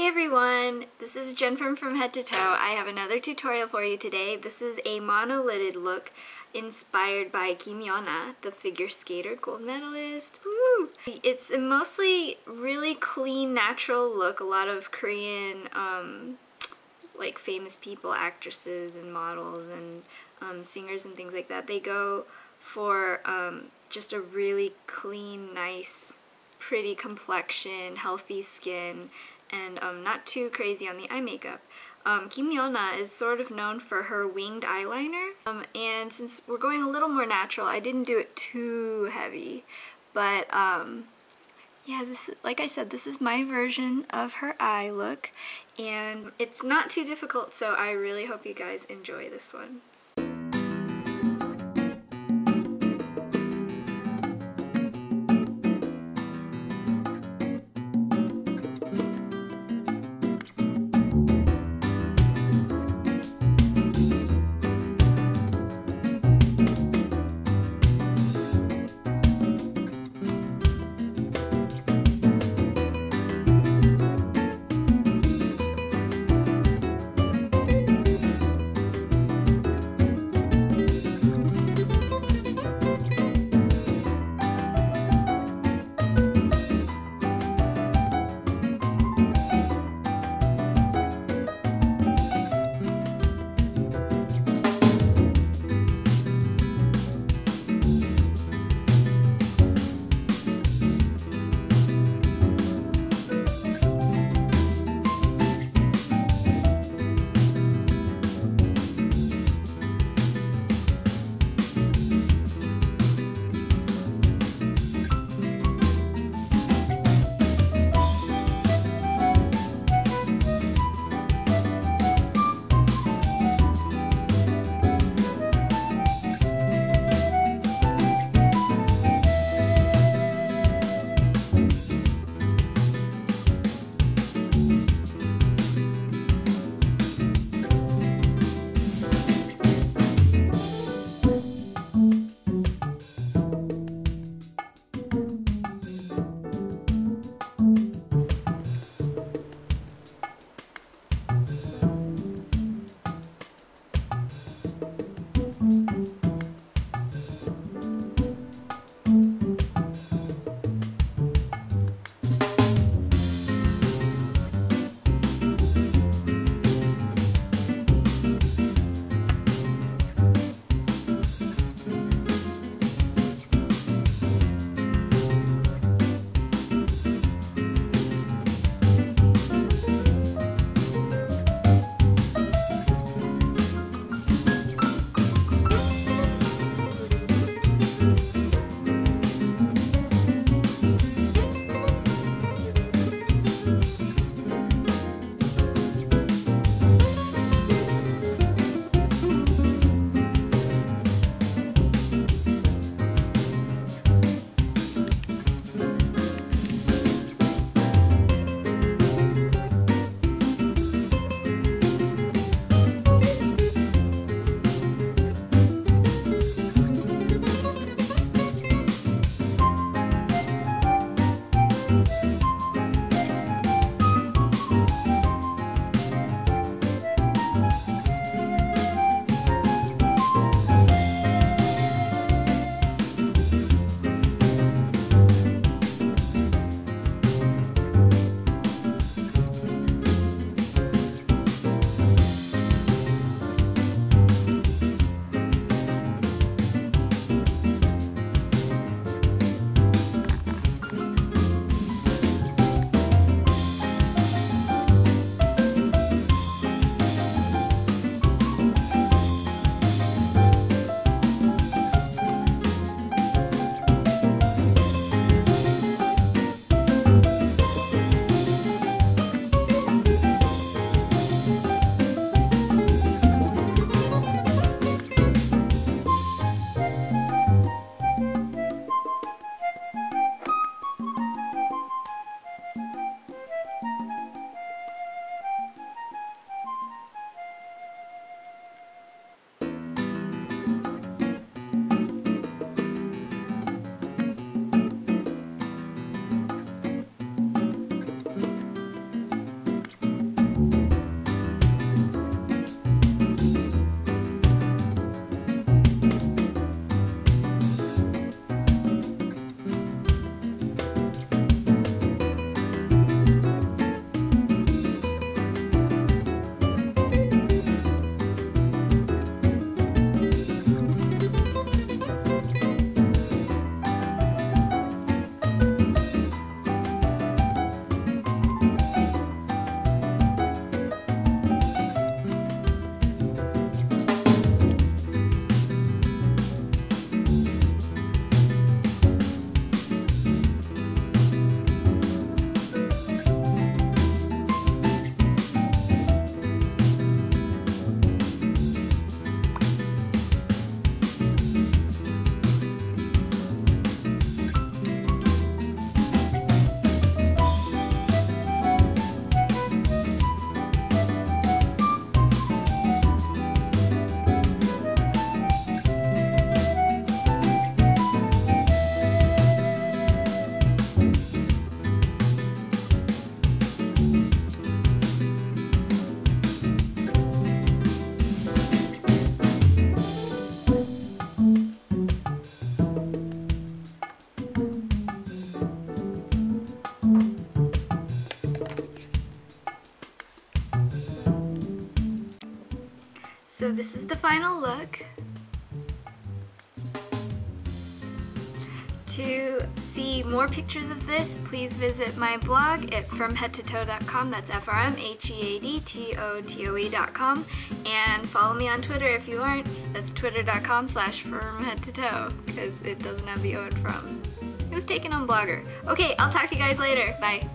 Hey everyone, this is Jen from Head to Toe. I have another tutorial for you today. This is a monolitted look inspired by Kim Yuna, the figure skater gold medalist. Woo! It's a mostly really clean, natural look. A lot of Korean, like famous people, actresses and models and singers and things like that. They go for just a really clean, nice, pretty complexion, healthy skin, and not too crazy on the eye makeup. Kim Yuna is sort of known for her winged eyeliner, and since we're going a little more natural, I didn't do it too heavy, but yeah, this, like I said, this is my version of her eye look, and it's not too difficult, so I really hope you guys enjoy this one. So this is the final look. To see more pictures of this, please visit my blog at fromheadtotoe.com. That's fromheadtotoe.com. And follow me on Twitter if you aren't. That's twitter.com/fromheadtotoe, because it doesn't have the O in from. It was taken on Blogger. Okay, I'll talk to you guys later. Bye.